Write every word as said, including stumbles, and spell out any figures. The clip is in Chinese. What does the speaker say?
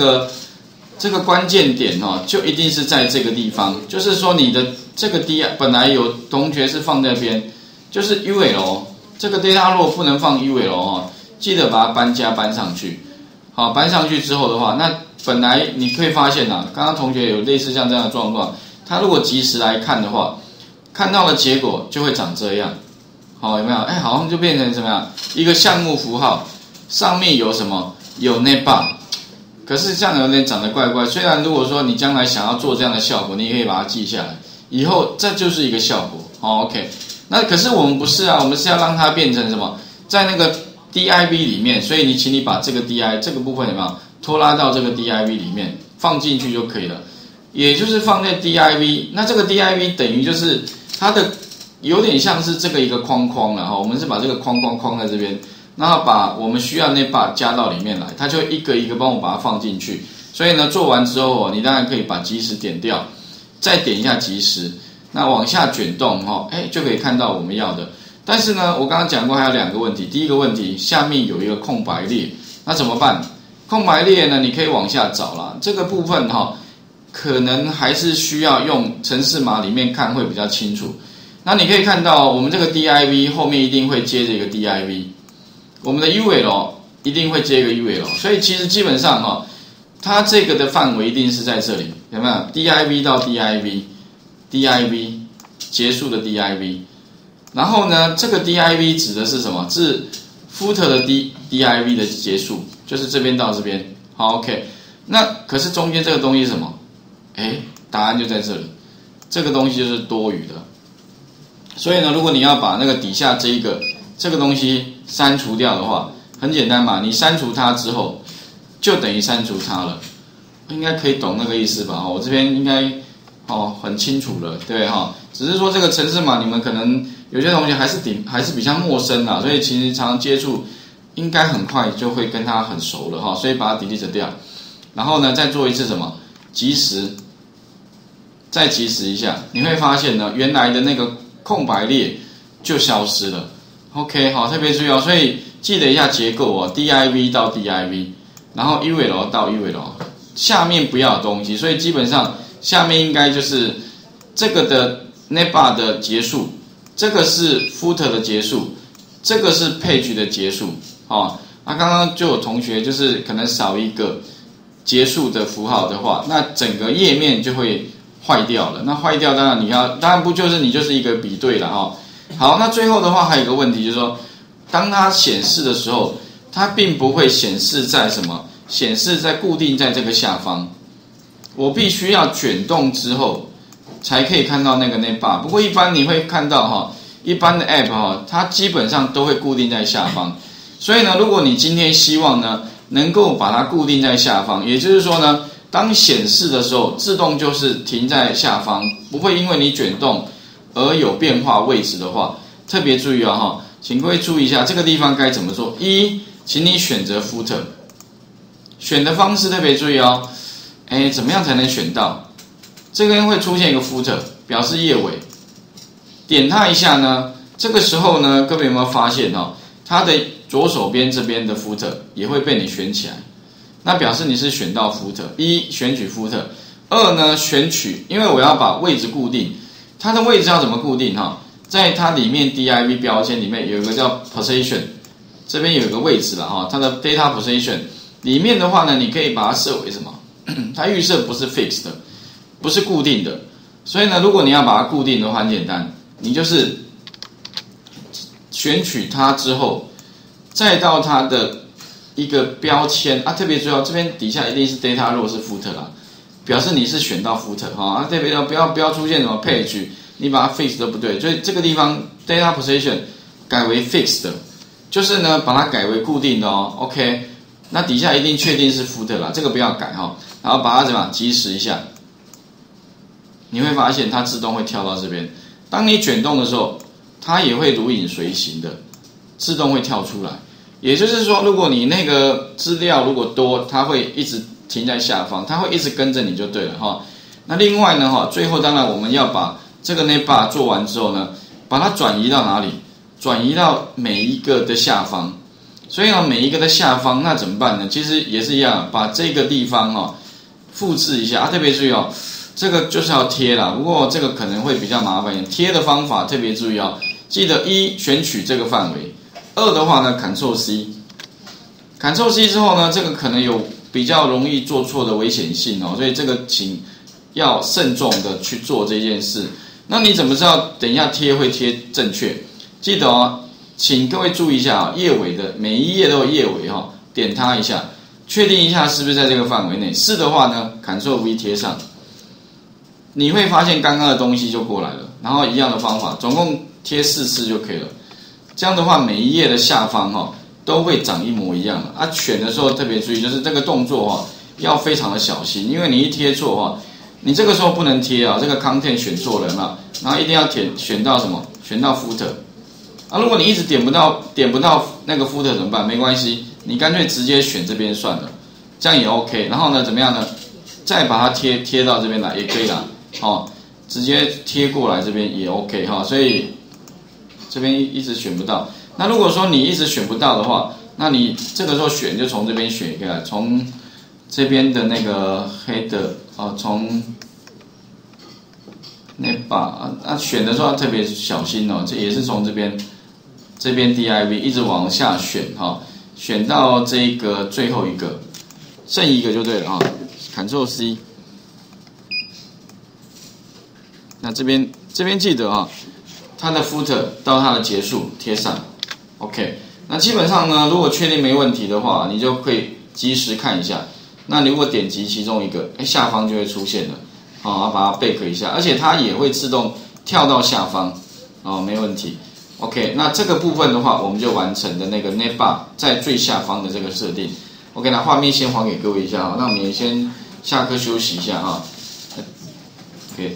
个这个关键点哦，就一定是在这个地方，就是说你的这个 D 本来有同学是放在边，就是 U L 这个 data 若不能放 U L 哦，记得把它搬加搬上去。好，搬上去之后的话，那本来你可以发现啊，刚刚同学有类似像这样的状况，他如果及时来看的话，看到的结果就会长这样。好，有没有？哎，好像就变成怎么样？一个项目符号上面有什么？有 Navbar， 可是这样有点长得怪怪。虽然如果说你将来想要做这样的效果，你也可以把它记下来，以后这就是一个效果。好 ，OK。那可是我们不是啊，我们是要让它变成什么？在那个 div 里面，所以你请你把这个 div 这个部分有没有拖拉到这个 div 里面放进去就可以了，也就是放在 div。那这个 div 等于就是它的。有点像是这个一个框框了哈，我们是把这个框框框在这边，然后把我们需要那把加到里面来，它就一个一个帮我把它放进去。所以呢，做完之后，你当然可以把即时点掉，再点一下即时，那往下卷动哈，哎，就可以看到我们要的。但是呢，我刚刚讲过还有两个问题，第一个问题下面有一个空白列，那怎么办？空白列呢，你可以往下找啦，这个部分哈，可能还是需要用程式码里面看会比较清楚。那你可以看到，我们这个 div 后面一定会接着一个 div， 我们的 ul 一定会接一个 ul， 所以其实基本上哈、哦，它这个的范围一定是在这里，有没有 ？div 到 div，div 结束的 div， 然后呢，这个 div 指的是什么？是 footer 的 d div 的结束，就是这边到这边。好 ，OK。那可是中间这个东西是什么？哎，答案就在这里，这个东西就是多余的。所以呢，如果你要把那个底下这一个这个东西删除掉的话，很简单嘛，你删除它之后，就等于删除它了，应该可以懂那个意思吧？我这边应该哦很清楚了，对哈、哦。只是说这个程式码，你们可能有些同学还是顶还是比较陌生啦，所以其实常常接触，应该很快就会跟它很熟了哈、哦。所以把它 delete 掉，然后呢再做一次什么？即时，再即时一下，你会发现呢，原来的那个。空白列就消失了 ，OK， 好，特别注意哦，所以记得一下结构哦 ，div 到 div， 然后 ul 到 ul， 下面不要有东西，所以基本上下面应该就是这个的 navbar 的结束，这个是 footer 的结束，这个是 page 的结束，哦，那、啊、刚刚就有同学就是可能少一个结束的符号的话，那整个页面就会。坏掉了，那坏掉当然你要，当然不就是你就是一个比对了哈、哦。好，那最后的话还有一个问题就是说，当它显示的时候，它并不会显示在什么？显示在固定在这个下方。我必须要卷动之后才可以看到那个 navbar。不过一般你会看到哈，一般的 app 哈，它基本上都会固定在下方。所以呢，如果你今天希望呢能够把它固定在下方，也就是说呢。当显示的时候，自动就是停在下方，不会因为你卷动而有变化位置的话，特别注意啊、哦、哈，请各位注意一下这个地方该怎么做。一，请你选择 footer， 选的方式特别注意哦，哎，怎么样才能选到？这边会出现一个 footer， 表示页尾，点它一下呢，这个时候呢，各位有没有发现哦，它的左手边这边的 footer 也会被你选起来。那表示你是选到 footer， 一选取 footer， 二呢选取，因为我要把位置固定，它的位置要怎么固定哈？在它里面 div 标签里面有一个叫 position， 这边有一个位置了哈，它的 data position 里面的话呢，你可以把它设为什么？它预设不是 fixed 的，不是固定的，所以呢，如果你要把它固定的话，很简单，你就是选取它之后，再到它的。一个标签啊，特别重要，这边底下一定是 data row 是 footer 啦，表示你是选到 footer 哈、哦，啊特别要不要不要出现什么 page， 你把它 fixed 都不对，所以这个地方 data position 改为 fixed， 就是呢把它改为固定的哦 ，OK， 那底下一定确定是 footer 啦，这个不要改哈、哦，然后把它怎么及时一下，你会发现它自动会跳到这边，当你卷动的时候，它也会如影随形的，自动会跳出来。也就是说，如果你那个资料如果多，它会一直停在下方，它会一直跟着你就对了哈。那另外呢哈，最后当然我们要把这个 navbar 做完之后呢，把它转移到哪里？转移到每一个的下方。所以啊，每一个的下方那怎么办呢？其实也是一样，把这个地方哦复制一下啊，特别注意哦，这个就是要贴啦。不过这个可能会比较麻烦一点，贴的方法特别注意哦，记得一选取这个范围，二的话呢 ，Ctrl C，Ctrl C 之后呢，这个可能有比较容易做错的危险性哦，所以这个请要慎重的去做这件事。那你怎么知道等一下贴会贴正确？记得哦。请各位注意一下啊、哦，页尾的每一页都有页尾哈、哦，点它一下，确定一下是不是在这个范围内。是的话呢 ，Ctrl V 贴上，你会发现刚刚的东西就过来了。然后一样的方法，总共贴四次就可以了。这样的话，每一页的下方哈、哦、都会长一模一样的。啊，选的时候特别注意，就是这个动作哈、哦、要非常的小心，因为你一贴错哈、哦，你这个时候不能贴啊、哦，这个 content 选错了嘛，然后一定要点选到什么？选到 footer。啊，如果你一直点不到点不到那个 footer 怎么办？没关系，你干脆直接选这边算了，这样也 OK。然后呢，怎么样呢？再把它贴贴到这边来也可以啦，哦，直接贴过来这边也 OK 哈、哦。所以这边一直选不到。那如果说你一直选不到的话，那你这个时候选就从这边选一个，从这边的那个黑的哦，从那把啊啊选的时候要特别小心哦，这也是从这边。这边 div 一直往下选哈，选到这个最后一个，剩一个就对了哈。Ctrl C， 那这边这边记得哈，它的 footer 到它的结束贴上 ，OK。那基本上呢，如果确定没问题的话，你就可以及时看一下。那你如果点击其中一个，哎，下方就会出现了，好，把它 back 一下，而且它也会自动跳到下方，哦，没问题。OK， 那这个部分的话，我们就完成的那个 Navbar 在最下方的这个设定。OK， 那画面先还给各位一下啊，那我们也先下课休息一下啊。OK。